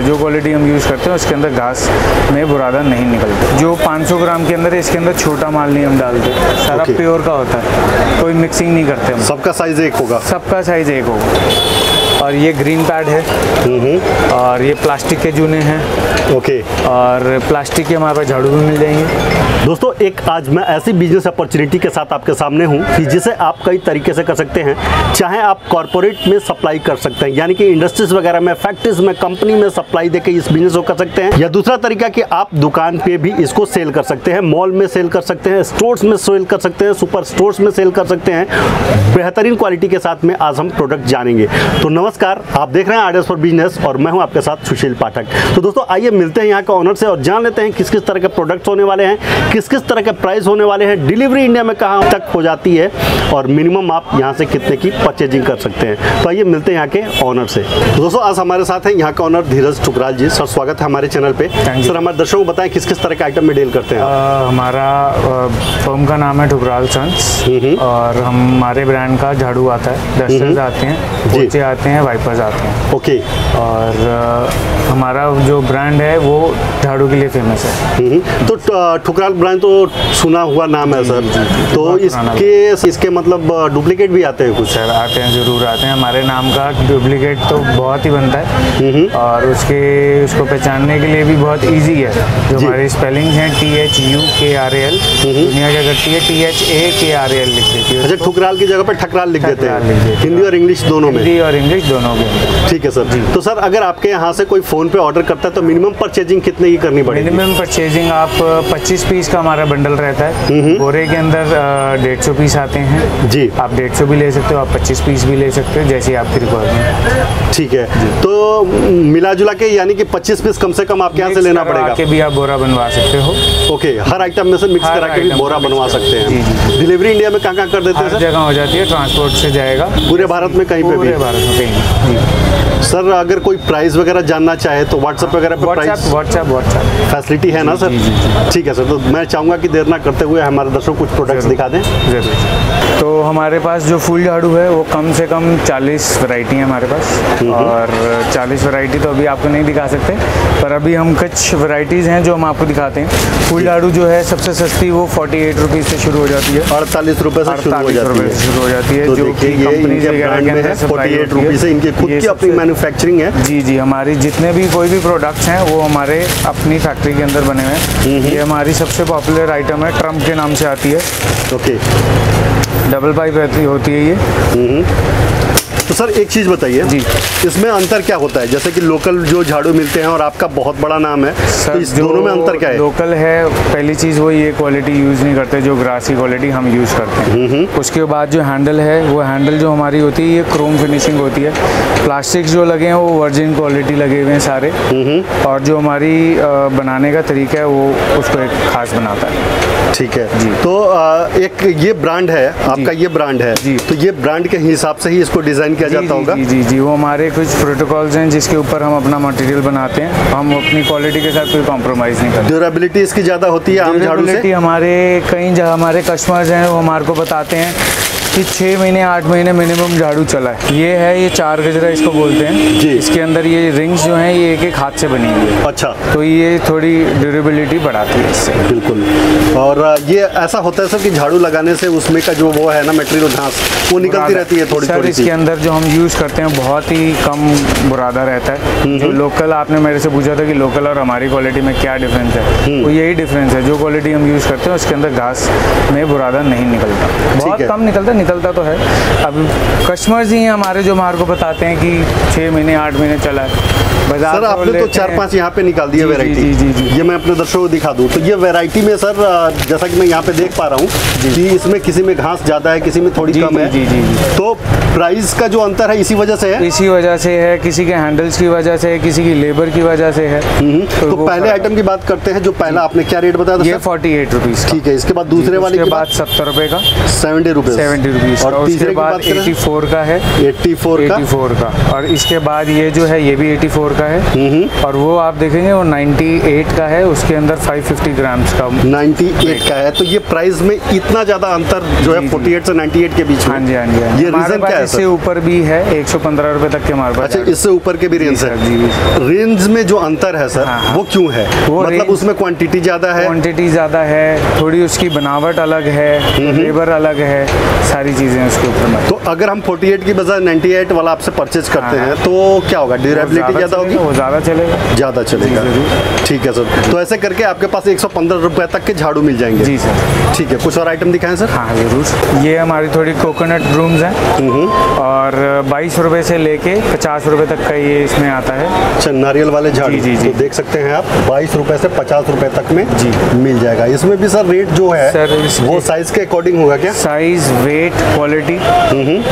जो क्वालिटी हम यूज़ करते हैं उसके अंदर घास में बुरादा नहीं निकलता। जो 500 ग्राम के अंदर है इसके अंदर छोटा माल नहीं हम डालते, सारा प्योर का होता है, कोई मिक्सिंग नहीं करते हम। सबका साइज एक होगा, सबका साइज एक होगा। और ये ग्रीन पैड है और ये प्लास्टिक के जूने हैं। ओके। और प्लास्टिक के हमारे पास झाड़ू भी मिल जाएंगे। दोस्तों एक आज मैं ऐसी बिजनेस अपॉर्चुनिटी के साथ आपके सामने हूँ कि जिसे आप कई तरीके से कर सकते हैं। चाहे आप कॉर्पोरेट में सप्लाई कर सकते हैं, यानी कि इंडस्ट्रीज वगैरह में, फैक्ट्रीज में, कंपनी में सप्लाई देके इस बिजनेस को कर सकते हैं, या दूसरा तरीका कि आप दुकान पे भी इसको सेल कर सकते हैं, मॉल में सेल कर सकते हैं, स्टोर्स में सेल कर सकते हैं, सुपर स्टोर्स में सेल कर सकते हैं। बेहतरीन क्वालिटी के साथ में आज हम प्रोडक्ट जानेंगे। तो नमस्कार, आप देख रहे हैं ऑर्डर्स फॉर बिजनेस और मैं हूं आपके साथ सुशील पाठक। तो दोस्तों आइए मिलते हैं यहाँ के ऑनर से और जान लेते हैं किस किस तरह के प्रोडक्ट्स होने वाले हैं, किस किस तरह के प्राइस होने वाले हैं, डिलीवरी इंडिया में कहाँ तक हो जाती है और मिनिमम आप यहाँ से कितने की परचेजिंग कर सकते हैं। तो आइए मिलते हैं यहाँ के ऑनर से। तो दोस्तों आज हमारे साथ हैं यहाँ के ऑनर धीरज ठुकराल जी। सर स्वागत है हमारे चैनल पे। सर हमारे दर्शकों को बताएं किस किस तरह के आइटम में डील करते हैं। हमारा फर्म का नाम है ठुकराल सन्स और हमारे ब्रांड का झाड़ू आता है, डस्टर्स आते हैं, पोछे आते हैं, वाइपर्स आते हैं। ओके। और हमारा जो ब्रांड है वो झाड़ू के लिए फेमस है। तो ठुकराल ब्रांड तो सुना हुआ नाम है सर। तो इसके मतलब डुप्लीकेट भी आते हैं कुछ? सर आते हैं, जरूर आते हैं। हमारे नाम का डुप्लीकेट तो बहुत ही बनता है और उसको पहचानने के लिए भी बहुत ईजी है। जो हमारी स्पेलिंग है THUKRAL, दुनिया क्या करती है THAKRAL लिख देती है। अच्छा, ठुकराल की जगह पर ठकराल लिख देते हैं। हिंदी और इंग्लिश दोनों में? हिंदी और इंग्लिश दोनों में। ठीक है सर। तो सर अगर आपके यहाँ से कोई फोन पे ऑर्डर करता है तो मिनिमम परचेजिंग कितने की करनी पड़ेगी? मिनिमम परचेजिंग आप 25 पीस का हमारा बंडल रहता है। बोरे के अंदर 150 पीस आते हैं। जी। आप 150 भी ले सकते हो, आप 25 पीस भी ले सकते हो, जैसी आपकी रिक्वायरमेंट। ठीक है। तो मिला जुला के यानी कि 25 पीस कम से कम आपके यहाँ से लेना पड़ेगा के भी आप बोरा बनवा सकते हो। ओके। हर आइटम में से मिक्स करा के भी बोरा बनवा सकते हैं। डिलीवरी इंडिया में कहाँ कहाँ कर देते हैं? हर जगह हो जाती है, ट्रांसपोर्ट से जाएगा पूरे भारत में, कहीं पे भी। सर अगर कोई प्राइस वगैरह जानना चाहे तो व्हाट्सएप वगैरह पे प्राइस फैसिलिटी है ना सर? ठीक है सर। तो मैं चाहूँगा कि देर ना करते हुए हमारे दर्शकों कुछ प्रोडक्ट्स दिखा दें। तो हमारे पास जो फुल झाड़ू है वो कम से कम 40 वैरायटी है हमारे पास। और 40 वैरायटी तो अभी आपको नहीं दिखा सकते, पर अभी हम कुछ वैरायटीज़ हैं जो हम आपको दिखाते हैं। फुल झाड़ू जो है सबसे सस्ती वो 48 रुपीज़ से शुरू हो जाती है, 48 रुपये से शुरू हो जाती है। जो कि से इनके खुद की अपनी मैन्युफैक्चरिंग है। जी जी। हमारी जितने भी कोई भी प्रोडक्ट्स हैं वो हमारे अपनी फैक्ट्री के अंदर बने हुए हैं। ये हमारी सबसे पॉपुलर आइटम है, ट्रम्प के नाम से आती है। ओके। डबल पाइप होती है ये। तो सर एक चीज़ बताइए जी, इसमें अंतर क्या होता है? जैसे कि लोकल जो झाड़ू मिलते हैं और आपका बहुत बड़ा नाम है, तो इस दोनों में अंतर क्या है? लोकल है पहली चीज़, वो ये क्वालिटी यूज़ नहीं करते जो ग्रासी क्वालिटी हम यूज़ करते हैं। उसके बाद जो हैंडल है, वो हैंडल जो हमारी होती है ये क्रोम फिनिशिंग होती है। प्लास्टिक जो लगे हैं वो वर्जिन क्वालिटी लगे हुए हैं सारे। और जो हमारी बनाने का तरीका है वो उसको एक खास बनाता है। ठीक है जी। तो एक ये ब्रांड है आपका, ये ब्रांड है जी, तो ये ब्रांड के हिसाब से ही इसको डिज़ाइन किया जाता होगा? जी जी जी। वो हमारे कुछ प्रोटोकॉल्स हैं जिसके ऊपर हम अपना मटेरियल बनाते हैं। हम अपनी क्वालिटी के साथ कोई कॉम्प्रोमाइज नहीं करते। ड्यूरेबिलिटी इसकी ज़्यादा होती है आम झाड़ू से? हमारे कई जगह हमारे कस्टमर्स हैं वो हमारे को बताते हैं कि 6 महीने 8 महीने मिनिमम झाड़ू चला है। ये है, ये 4 गजरा इसको बोलते हैं जी। इसके अंदर ये रिंग्स जो हैं ये एक हाथ से बनी हुई है। अच्छा। तो ये थोड़ी ड्यूरेबिलिटी बढ़ाती है इससे। बिल्कुल। और ये ऐसा होता है सर कि झाड़ू लगाने से उसमें का जो वो है ना मटेरियल, घास वो निकलती रहती है थोड़ी थोड़ी? इसके अंदर जो हम यूज़ करते हैं बहुत ही कम बुरादा रहता है। जो लोकल आपने मेरे से पूछा था कि लोकल और हमारी क्वालिटी में क्या डिफरेंस है, वो यही डिफरेंस है। जो क्वालिटी हम यूज़ करते हैं उसके अंदर घास में बुरादा नहीं निकलता, बहुत कम निकलता। निकलता तो है, अब कस्टमर्स ही हमारे जो हमारे को बताते हैं कि 6 महीने 8 महीने चला है। सर आपने तो 4-5 यहाँ पे निकाल दिया वैरायटी। जी जी जी। ये मैं अपने दर्शकों को दिखा दूँ तो ये वैरायटी में सर जैसा कि मैं यहाँ पे देख पा रहा हूँ कि इसमें किसी में घास ज़्यादा है, किसी में थोड़ी कम है। जी जी जी। तो प्राइस का जो अंतर है इसी वजह से है? इसी वजह से है, किसी के हैंडल्स की वजह से है, किसी की लेबर की वजह से है। तो पहले आइटम की बात करते हैं, जो पहला आपने क्या रेट बताया था? 48 रुपीज़। ठीक है। इसके बाद दूसरे वाले के बाद 70 रुपये का, 70 रुपये रुपीज। और इसके बाद 84 का है, 84 का। और इसके बाद ये जो है ये भी 84 का है, और वो आप देखेंगे वो 98 का है, उसके अंदर 550 ग्राम्स का 98 का है। तो ये प्राइस में इतना ज्यादा अंतर जो है 48 से 98 के बीच में। हाँ जी, हाँ जी, ये रीजन क्या है? इससे ऊपर भी है, 115 रुपए तक के हमारे पास। अच्छा, इससे ऊपर के भी रेंज है। रेंज में जो अंतर है सर वो क्यों है? मतलब उसमें क्वांटिटी ज्यादा है, क्वांटिटी ज्यादा है, थोड़ी उसकी बनावट अलग है, लेबर अलग है, सारी चीजें उसके ऊपर। तो अगर हम 48 की बजाय 98 वाला आपसे परचेज करते हैं तो क्या होगा? ड्यूरेबिलिटी ज्यादा होगी, वो ज्यादा चलेगा, ज्यादा चलेगा। ठीक है सर, तो ऐसे करके आपके पास 115 रुपए तक के झाड़ू मिल जाएंगे। जी सर, ठीक है। कुछ और आइटम दिखाएं सर। हाँ जरूर, ये हमारी थोड़ी कोकोनट ब्रूम्स हैं, और 22 रुपए से लेके 50 रुपए तक का ये इसमें आता है। अच्छा, नारियल वाले झाड़ू। जी जी, देख सकते हैं आप 22 रुपए से 50 रुपए तक में जी मिल जाएगा। इसमें भी सर रेट जो है सर वो साइज के अकॉर्डिंग होगा क्या? साइज, वेट, क्वालिटी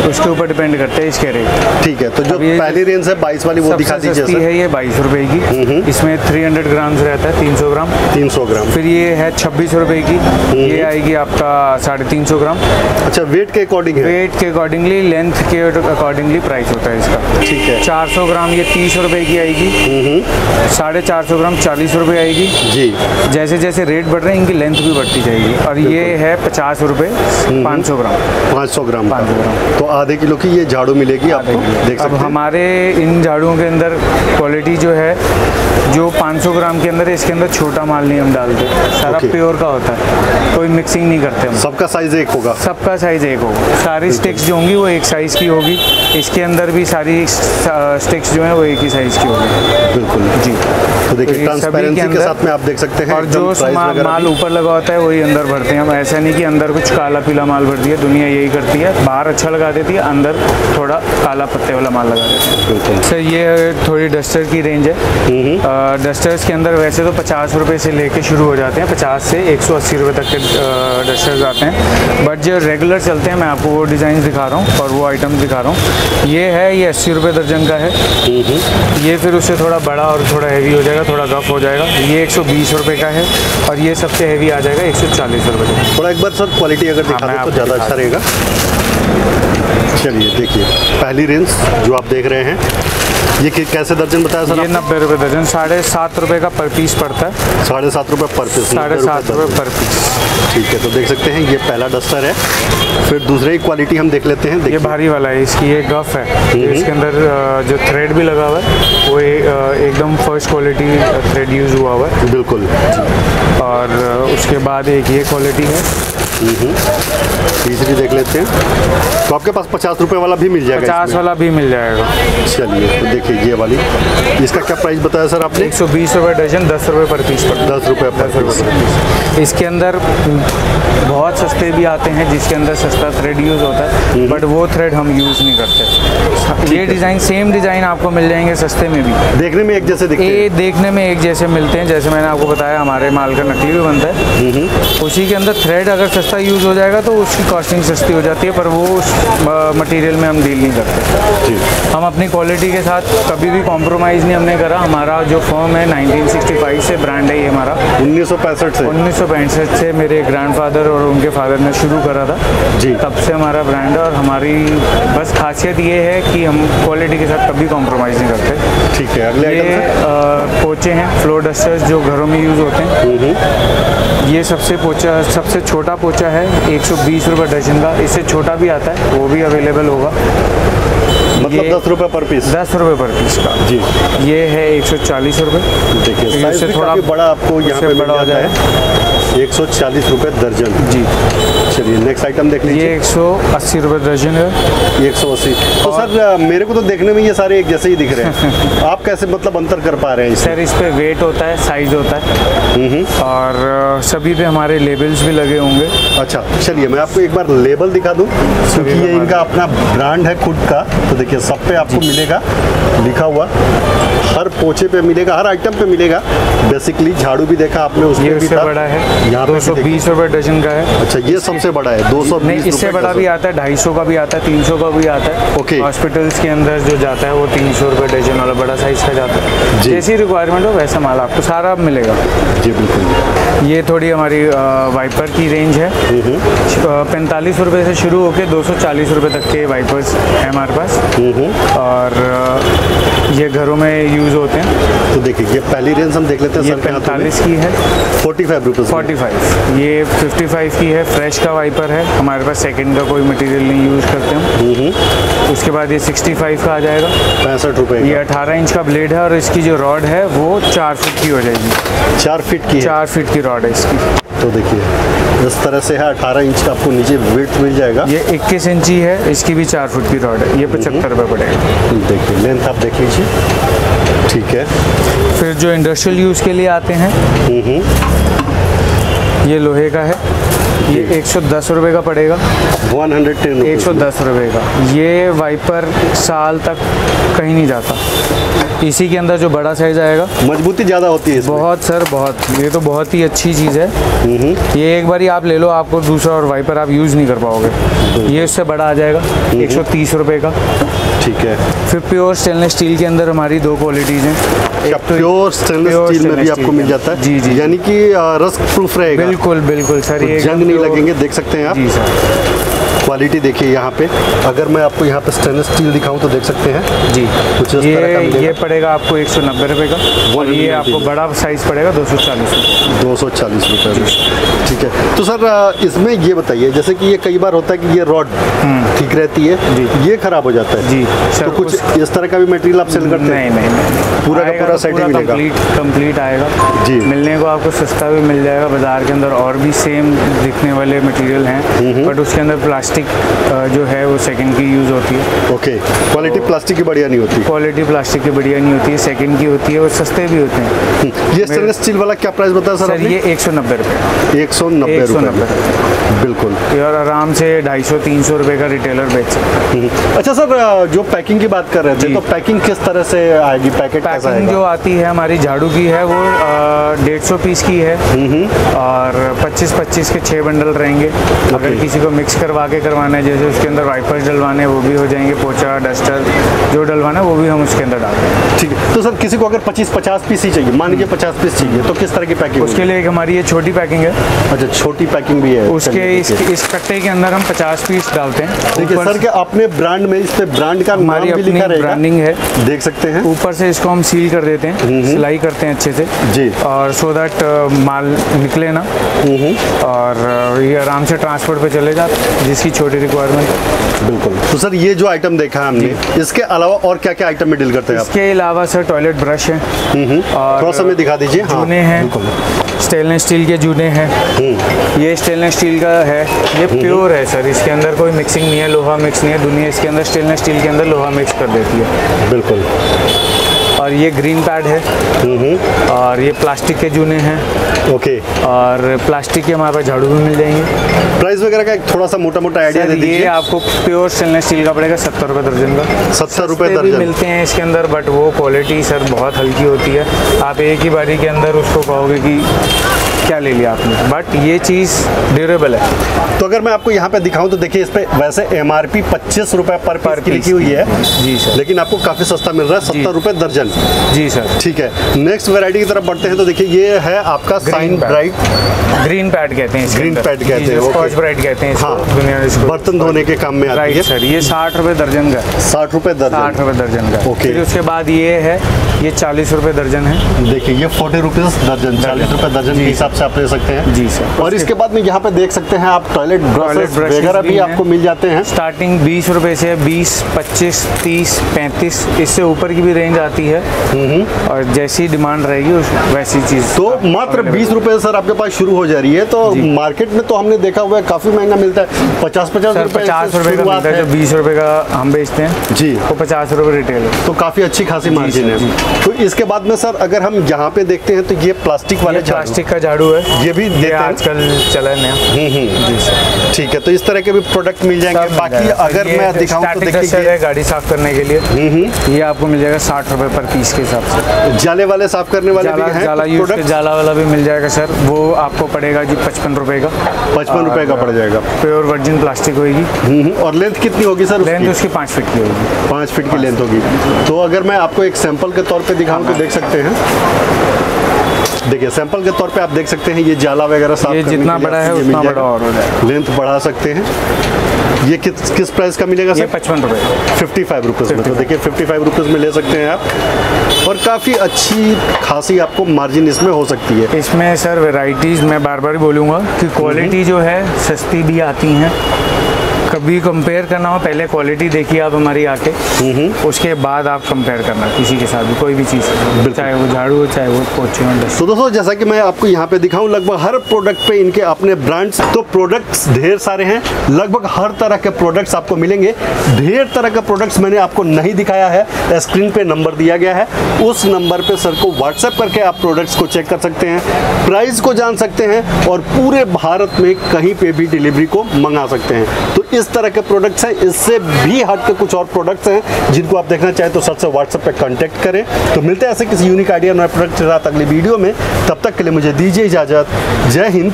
उसके ऊपर डिपेंड करते हैं इसके रेट। ठीक है, तो जो पहली रेंज है 22 वाली वो दिखा दीजिए सर। है ये 22 रुपए की, इसमें 300 ग्राम रहता है, 300 ग्राम। 300 ग्राम। फिर ये है 26 रुपए की, ये आएगी आपका 350 ग्राम। अच्छा, वेट के अकॉर्डिंग, वेट के अकॉर्डिंगली, लेंथ के अकॉर्डिंगली प्राइस होता है इसका। ठीक है, 400 ग्राम ये 30 रुपए की आएगी, 450 ग्राम 40 रुपए आएगी। जी, जैसे जैसे रेट बढ़ रहे हैं इनकी लेंथ भी बढ़ती जाएगी। और ये है 50 रुपए 500 ग्राम, 500 ग्राम। तो आधे किलो की ये झाड़ू मिलेगी आपको। देख सकते हैं हमारे इन झाड़ुओं के अंदर क्वालिटी जो है, जो 500 ग्राम के अंदर है इसके अंदर छोटा माल नहीं हम डालते, सारा प्योर का होता है, कोई मिक्सिंग नहीं करते हम। सबका साइज एक होगा, सबका साइज एक होगा। सारी स्टिक्स जो होंगी वो एक साइज की होगी, इसके अंदर भी सारी स्टिक्स जो है वो एक ही साइज की होगी। बिल्कुल जी। तो देखिए ट्रांसपेरेंसी के साथ में आप देख सकते हैं, और जो माल ऊपर लगा होता है वही अंदर भरते हैं हम। ऐसा नहीं कि अंदर कुछ काला पीला माल भरती है, दुनिया यही करती है, बाहर अच्छा लगा देती है, अंदर थोड़ा काला पत्ते वाला माल लगा देती है। बिल्कुल सर, ये थोड़ी डस्टर की रेंज है। डस्टर्स के अंदर वैसे तो 50 रुपए से लेके शुरू हो जाते हैं, 50 से 180 रुपए तक के डस्टर्स आते हैं, बट जो रेगुलर चलते हैं मैं आपको वो डिज़ाइन दिखा रहा हूँ और वो आइटम दिखा रहा हूँ। ये है, ये 80 रुपए दर्जन का है। ये फिर उससे थोड़ा बड़ा और थोड़ा हैवी हो जाएगा, थोड़ा रफ हो जाएगा, ये 120 रुपए का है। और ये सबसे हैवी आ जाएगा 140 रुपए का। थोड़ा एक बार सर क्वालिटी अगर दिखा दें तो ज़्यादा अच्छा रहेगा। चलिए देखिए, पहली रेंज जो आप देख रहे हैं ये कैसे दर्जन बताया सर? ये 90 रुपए दर्जन, 7.5 रुपए का पर पीस पड़ता है। 7.5 रुपए पर पीस, 7.5 रुपए पर पीस। ठीक है, तो देख सकते हैं ये पहला डस्टर है। फिर दूसरे की क्वालिटी हम देख लेते हैं। ये भारी वाला है, इसकी ये गफ है, इसके अंदर जो थ्रेड भी लगा हुआ है वो एकदम फर्स्ट क्वालिटी थ्रेड यूज़ हुआ हुआ है। बिल्कुल। और उसके बाद एक ये क्वालिटी है। तीसरी देख लेते हैं। तो आपके पास 50 रुपए वाला भी मिल जाएगा, 50 वाला भी मिल जाएगा। चलिए तो देखिए ये वाली, इसका क्या प्राइस बताया सर आपने? 120 रुपये दर्जन, 10 रुपये पर पीस पर, 10 रुपये पर पीस। इसके अंदर बहुत सस्ते भी आते हैं जिसके अंदर सस्ता थ्रेड यूज़ होता है, बट वो थ्रेड हम यूज़ नहीं करते। ये डिज़ाइन, सेम डिज़ाइन आपको मिल जाएंगे सस्ते में भी, देखने में एक जैसे दिखते हैं, ये देखने में एक जैसे मिलते हैं। जैसे मैंने आपको बताया हमारे माल का नकली भी बनता है, उसी के अंदर थ्रेड अगर यूज़ हो जाएगा तो उसकी कॉस्टिंग सस्ती हो जाती है, पर वो उस मटेरियल में हम डील नहीं करते। हम अपनी क्वालिटी के साथ कभी भी कॉम्प्रोमाइज़ नहीं हमने करा। हमारा जो फॉर्म है 1965 से ब्रांड है ये हमारा, 1965 से, 1965 से मेरे ग्रैंडफादर और उनके फादर ने शुरू करा था जी, तब से हमारा ब्रांड है। और हमारी बस खासियत ये है कि हम क्वालिटी के साथ कभी कॉम्प्रोमाइज़ नहीं करते। ठीक है, अगले आइटम पोचे हैं, फ्लोर डस्टर्स जो घरों में यूज़ होते हैं। ये सबसे पोचा, सबसे छोटा पोचा है, 120 रुपये दर्जन का। इससे छोटा भी आता है, वो भी अवेलेबल होगा, मतलब 10 रुपये पर पीस, 10 रुपये पर पीस का जी। ये है 140 रुपये। देखिए साइज़ भी काफ़ी बड़ा आपको यहाँ पे बड़ा हो जाए, 140 रुपये दर्जन जी। चलिए नेक्स्ट आइटम देख लीजिए। ये 180 रुपये दर्जन है, 180। तो सर मेरे को तो देखने में ये सारे एक जैसे ही दिख रहे हैं, आप कैसे मतलब अंतर कर पा रहे हैं? सर इस पर वेट होता है, साइज़ होता है, और सभी पे हमारे लेबल्स भी लगे होंगे। अच्छा चलिए मैं आपको एक बार लेबल दिखा दूँ, क्योंकि ये इनका अपना ब्रांड है खुद का। तो देखिए सब पे आपको मिलेगा लिखा हुआ, हर पोछे पे मिलेगा, हर आइटम पे मिलेगा। बेसिकली झाड़ू भी देखा आपने, उसमें भी था, बड़ा है यहाँ 220 रुपए डजन का है। अच्छा, ये सबसे बड़ा है 220। इससे बड़ा भी आता है, 250 का भी आता है, 300 का भी आता है। ओके, हॉस्पिटल्स के अंदर जो जाता है वो 300 रुपए डजन वाला बड़ा साइज का जाता है। जैसी रिक्वायरमेंट हो वैसा माल आपको सारा मिलेगा जी, बिल्कुल। ये थोड़ी हमारी वाइपर की रेंज है, 45 रुपये से शुरू होकर 240 रुपये तक के वाइपर्स हैं हमारे पास, और ये घरों में यूज होते हैं। तो देखिए, ये पहली रेंज हम देख लेते हैं। ये 45 की है, 45 रुपीज़ 45। ये 55 की है, फ्रेश का वाइपर है हमारे पास, सेकंड का कोई मटेरियल नहीं यूज करते हम। उसके बाद ये 65 का आ जाएगा, 65 रुपये। ये 18 इंच का ब्लेड है और इसकी जो रॉड है वो 4 फीट की हो जाएगी, 4 फीट की रॉड है इसकी। तो देखिए इस तरह से है, 18 इंच का आपको नीचे विड्थ मिल जाएगा। ये 21 इंची है, इसकी भी 4 फुट की रॉड है, ये 75 रुपये पड़ेगा। देखिए लेंथ आप देख लीजिए, ठीक है। फिर जो इंडस्ट्रियल यूज़ के लिए आते हैं, ये लोहे का है, ये 110 रुपये का पड़ेगा, 110 रुपये का। ये वाइपर साल तक कहीं नहीं जाता। इसी के अंदर जो बड़ा साइज आएगा, मजबूती ज़्यादा होती है इसमें। बहुत सर, बहुत, ये तो बहुत ही अच्छी चीज़ है। ये एक बार ही आप ले लो, आपको दूसरा और वाइपर आप यूज़ नहीं कर पाओगे। ये उससे बड़ा आ जाएगा, 130 रुपये का, ठीक है। फिर प्योर स्टेनलेस स्टील के अंदर हमारी दो क्वालिटीज़ हैं। प्योर स्टेनलेस स्टील में भी आपको मिल जाता है, जी जी, यानी कि रस्ट प्रूफ रहेगा। बिल्कुल बिल्कुल सर, ये जंग नहीं लगेंगे, देख सकते हैं आप। जी सर, क्वालिटी देखिए यहाँ पे। अगर मैं आपको यहाँ पे स्टेनलेस स्टील दिखाऊं तो देख सकते हैं जी। कुछ ये पड़ेगा आपको 190 रुपये का, और ये आपको बड़ा साइज़ पड़ेगा 240 रुपये, ठीक है। तो सर इसमें ये बताइए, जैसे कि ये कई बार होता है कि ये रॉड ठीक रहती है जी, ये ख़राब हो जाता है जी, तो कुछ इस तरह का भी मटेरियल आप सेल करते हैं? नहीं, पूरा का पूरा सेट मिलेगा, कंप्लीट आएगा जी। मिलने को आपको सस्ता भी मिल जाएगा, बाज़ार के अंदर और भी सेम दिखने वाले मटेरियल हैं, बट उसके अंदर प्लास्टिक जो है वो सेकंड की यूज़ होती है। ओके, क्वालिटी प्लास्टिक की बढ़िया नहीं होती, सेकंड की होती है, और सस्ते भी होते हैं। ये स्टेनलेस स्टील वाला क्या प्राइस बताया सर आपने? ये 190 रुपये, 190 रुपये, बिल्कुल। यार आराम से 250-300 रुपये का रिटेलर बेच सकते हैं। अच्छा सर, जो पैकिंग की बात कर रहे थे, तो पैकिंग किस तरह से आएगी? पैकिंग जो आती है हमारी झाड़ू की है वो 150 पीस की है, और 25-25 के 6 बंडल रहेंगे। अगर किसी को मिक्स करवा के करवाना है, जैसे उसके अंदर वाइपर्स डलवाने वो भी हो जाएंगे, पोछा डस्टर जो डलवाना है वो भी हम उसके अंदर डालते हैं, ठीक है। तो सर किसी को अगर 50-50 पीस ही चाहिए, मान लीजिए 50 पीस चाहिए, तो किस तरह की पैकिंग? उसके लिए हमारी ये छोटी पैकिंग है। अच्छा, छोटी पैकिंग भी है उसके। इस कट्टे के अंदर हम 50 पीस डालते हैं। ठीक है सर, के अपने ब्रांड में इस पर ब्रांड का हमारी अपनी ब्रांडिंग है, देख सकते हैं। ऊपर से इसको हम सील कर देते हैं, सिलाई करते हैं अच्छे से जी, और सो दैट माल निकले ना, और ये आराम से ट्रांसपोर्ट पर चले जाते हैं जिसकी छोटी रिक्वायरमेंट, बिल्कुल। तो सर ये जो आइटम देखा हमने, इसके अलावा और क्या क्या आइटम में डील करते हैं? इसके अलावा सर टॉयलेट ब्रश है, और हमें दिखा दीजिए। जूने हैं, स्टेनलेस स्टील के जूने हैं। ये स्टेनलेस स्टील का है, ये प्योर है सर, इसके अंदर कोई मिक्सिंग नहीं है, लोहा मिक्स नहीं है। दुनिया इसके अंदर स्टेनलेस स्टील के अंदर लोहा मिक्स कर देती है, बिल्कुल। और ये ग्रीन पैड है, और ये प्लास्टिक के जूने हैं। ओके, और प्लास्टिक के हमारे पास झाड़ू भी मिल जाएंगे। प्राइस वगैरह का एक थोड़ा सा मोटा मोटा आइडिया दे दीजिए। ये आपको प्योर स्टेनलेस स्टील का पड़ेगा 70 रुपये दर्जन का, 70 रुपये दर्जन मिलते हैं इसके अंदर, बट वो क्वालिटी सर बहुत हल्की होती है। आप एक ही बारी के अंदर उसको कहोगे कि क्या ले लिया आपने, बट ये चीज़ ड्यूरेबल है। तो अगर मैं आपको यहाँ पे दिखाऊँ तो देखिए, इस पर वैसे MRP 25 रुपये पर की लिखी हुई है जी सर, लेकिन आपको काफ़ी सस्ता मिल रहा है, 70 रुपये दर्जन जी सर, ठीक है। नेक्स्ट वैरायटी की तरफ बढ़ते हैं, तो देखिए ये है आपका साइन ब्राइट, ग्रीन पैड कहते हैं, ग्रीन पैड कहते हैं, स्कॉच ब्राइट कहते हैं, हाँ, बर्तन धोने के काम में आती है सर। ये 60 रुपये दर्जन का, 60 रुपये दर्जन का। ओके, उसके बाद ये है, ये 40 रुपये दर्जन है। देखिए ये 40 रुपीज़ दर्जन, 40 रुपये दर्जन के हिसाब से आप ले सकते हैं जी सर। और इसके बाद में यहाँ पे देख सकते हैं आप टॉयलेट ब्रश वगैरह भी आपको मिल जाते हैं। स्टार्टिंग 20 रुपये से 20, 25, 30, 35, इससे ऊपर की भी रेंज आती है, और जैसी डिमांड रहेगी वैसी चीज़। तो मात्र 20 रुपये सर आपके पास शुरू हो जा रही है। तो मार्केट में तो हमने देखा हुआ है काफ़ी महंगा मिलता है, 50-50 रुपये का मिलता है, जो 20 रुपये का हम बेचते हैं जी, वो 50 रुपये रिटेल, तो काफ़ी अच्छी खासी मार्जिन है। तो इसके बाद में सर अगर हम यहाँ पे देखते हैं तो ये प्लास्टिक वाले प्लास्टिक का झाड़ू है, ये भी आजकल चलन है। जी सर ठीक है, तो इस तरह के भी प्रोडक्ट मिल जाएंगे। बाकी अगर मैं दिखाऊं तो देखिए गाड़ी साफ करने के लिए ये आपको मिल जाएगा 60 रुपए पर पीस के हिसाब से। जाले वाले साफ करने वाले भी हैं प्रोडक्ट, जाला वाला भी मिल जाएगा सर, वो आपको पड़ेगा जी 55 रुपए का। 55 रुपए का पड़ जाएगा, प्योर वर्जिन प्लास्टिक होगी। और लेंथ कितनी होगी सर? लेंथ उसकी 5 फीट की होगी, 5 फीट की लेंथ होगी। तो अगर मैं आपको एक सैंपल के तौर पे दिखाऊं तो देख सकते हैं, देखिए सैंपल के तौर पे आप देख सकते हैं ये जाला वगैरह साफ करने के लिए जितना बड़ा है उतना बड़ा और लेंथ बढ़ा सकते हैं। ये किस प्राइस का मिलेगा सर? 55 रुपये, 55 रुपीज़ में। तो देखिए 55 रुपीज़ में ले सकते हैं आप, और काफ़ी अच्छी खासी आपको मार्जिन इसमें हो सकती है। इसमें सर वेराइटीज़ मैं बार बार बोलूँगा कि क्वालिटी जो है सस्ती भी आती हैं, कभी कंपेयर करना हो पहले क्वालिटी देखिए आप हमारी आके, उसके बाद आप कंपेयर करना किसी के साथ भी, कोई भी चीज़, चाहे वो झाड़ू हो चाहे वो पोछे हो। तो दोस्तों जैसा कि मैं आपको यहाँ पे दिखाऊं, लगभग हर प्रोडक्ट पे इनके अपने ब्रांड्स, तो प्रोडक्ट्स ढेर सारे हैं, लगभग हर तरह के प्रोडक्ट्स आपको मिलेंगे। ढेर तरह के प्रोडक्ट्स मैंने आपको नहीं दिखाया है, स्क्रीन पर नंबर दिया गया है, उस नंबर पर सर को व्हाट्सएप करके आप प्रोडक्ट्स को चेक कर सकते हैं, प्राइस को जान सकते हैं, और पूरे भारत में कहीं पर भी डिलीवरी को मंगा सकते हैं। तो इस तरह के प्रोडक्ट्स हैं, इससे भी हट के कुछ और प्रोडक्ट्स हैं जिनको आप देखना चाहें तो सर से व्हाट्सएप पे कांटेक्ट करें। तो मिलते हैं ऐसे किसी यूनिक आइडिया नए प्रोडक्ट के साथ अगली वीडियो में, तब तक के लिए मुझे दीजिए इजाज़त। जय हिंद,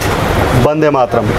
वंदे मातरम।